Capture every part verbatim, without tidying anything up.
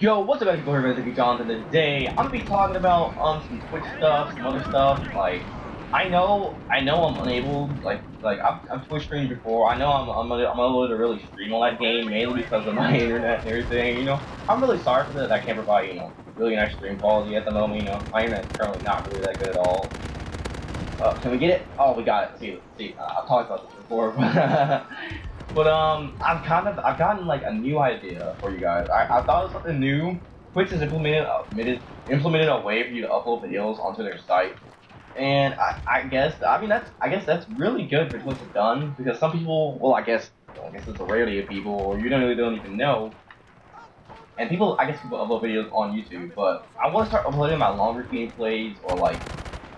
Yo, what's up, everybody? It's Ricky Johnson. Today, I'm gonna be talking about um some Twitch stuff, some other stuff. Like, I know, I know, I'm unable. Like, like I've, I've Twitch streamed before. I know I'm, I'm, I'm unable to really stream on that game mainly because of my internet and everything. You know, I'm really sorry for that. I can't provide you know really nice stream quality at the moment. You know, my internet's currently not really that good at all. Uh, can we get it? Oh, we got it. See, see, uh, I've talked about this before, but. But um, I've kind of I've gotten like a new idea for you guys. I, I thought it was something new. Twitch has implemented implemented implemented a way for you to upload videos onto their site, and I, I guess I mean that's I guess that's really good for Twitch has done, because some people, well I guess I guess it's a rarity of people, or you don't really don't even know. And people I guess people upload videos on YouTube, but I want to start uploading my longer gameplays or like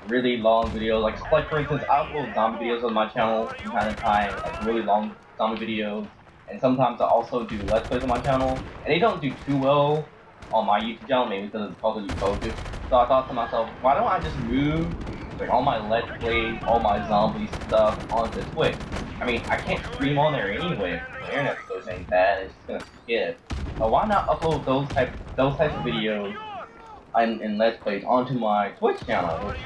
really long videos. Like like for instance, I upload zombie videos on my channel from time to time, like really long. Zombie videos, and sometimes I also do let's plays on my channel, and they don't do too well on my YouTube channel, maybe because it's probably focused. So I thought to myself, why don't I just move like all my let's plays, all my zombie stuff onto Twitch? I mean, I can't stream on there anyway. The internet's so dang bad, it's just gonna skip. So why not upload those type those types of videos and, and let's plays onto my Twitch channel? Which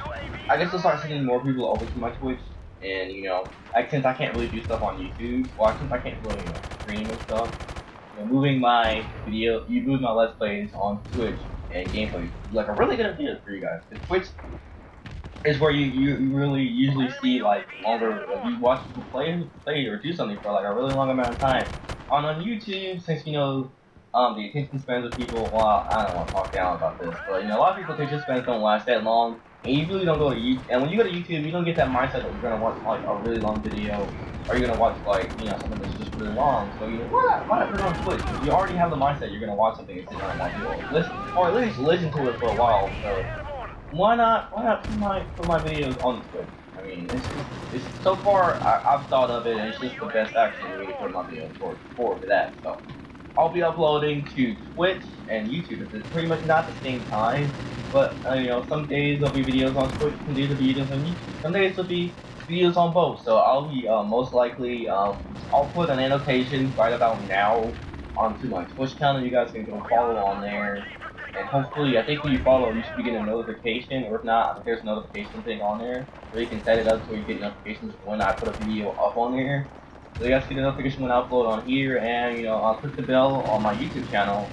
I guess I'll start sending more people over to my Twitch. And you know, like, since I can't really do stuff on YouTube, well, since I can't really you know, stream and stuff, you know, moving my video, you move my let's plays on Twitch and gameplay, like a really good idea for you guys. Because Twitch is where you, you really usually see like longer, like, you watch people play play or do something for like a really long amount of time. On on YouTube, since you know, um, the attention spans of people, well, I don't want to talk down about this, but you know, a lot of people's attention spans don't last that long. And you really don't go to YouTube, and when you go to YouTube, you don't get that mindset that you're gonna watch like a really long video, or you're gonna watch like you know something that's just really long. So you know, why not put it on Twitch? You already have the mindset you're gonna watch something and sit down and watch it, listen, or at least listen to it for a while. So why not? Why not put my put my videos on Twitch? I mean, it's it's, it's so far I, I've thought of it, and it's just the best action way to put my videos for for that. So I'll be uploading to Twitch and YouTube. It's pretty much not the same time. But, uh, you know, some days there'll be videos on Twitch, some days there'll be videos on YouTube, some days there'll be videos on both. So I'll be, uh, most likely, um, I'll put an annotation right about now onto my Twitch channel. You guys can go follow on there. And hopefully, I think when you follow, you should be getting a notification. Or if not, there's a notification thing on there where you can set it up so you get notifications when I put a video up on there. So you guys get a notification when I upload on here. And, you know, I'll click the bell on my YouTube channel.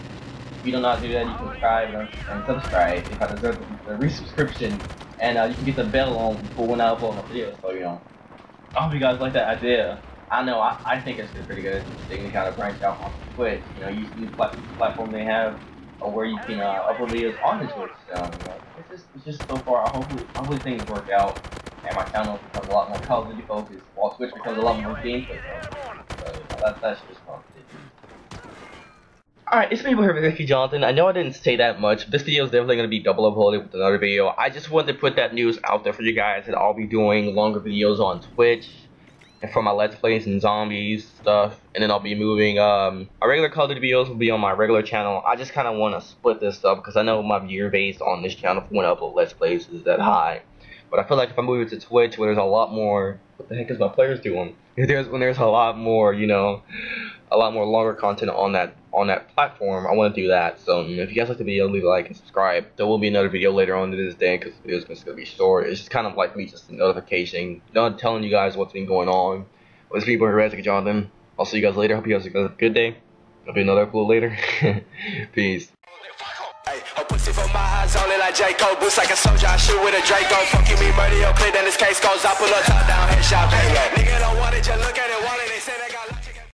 If you do not do that, you can subscribe and subscribe if I deserve the resubscription, and uh, you can get the bell on for when I upload my videos. So you know, I hope you guys like that idea. I know I, I think it's pretty good thing to kind of branch out on Twitch. You know, use the plat platform they have, or where you can uh, upload videos on the Twitch. Um, you know, it's just it's just so far. Hopefully, hopefully things work out, and my channel becomes a lot more Call of Duty focused, while Twitch becomes a lot more gameplay focused. So you know, that, that's just fun. Alright, it's me here with Ricky Johnson. I know I didn't say that much. This video is definitely going to be double uploaded with another video. I just wanted to put that news out there for you guys that I'll be doing longer videos on Twitch and for my Let's Plays and Zombies stuff. And then I'll be moving, um, my regular Call of Duty videos will be on my regular channel. I just kind of want to split this up because I know my viewer base on this channel for when I upload Let's Plays is that high. But I feel like if I move it to Twitch where there's a lot more, what the heck is my players doing? If there's, when there's a lot more, you know, a lot more longer content on that on that platform, I want to do that. So if you guys like the video, leave a like and subscribe. There will be another video later on this day because the video is going to be short. It's just kind of like me, just a notification, not telling you guys what's been going on. Well, it's me, Ricky Johnson. I'll see you guys later. Hope you guys have a good day. There'll be another upload later. Peace. Her pussy for my eyes only like Jaco. Boots like a soldier, I shoot with a Draco. Fucking me, murder your clip, then this case goes. I pull a top down, headshot. Nigga don't want it, just look at it, wallet, they say that.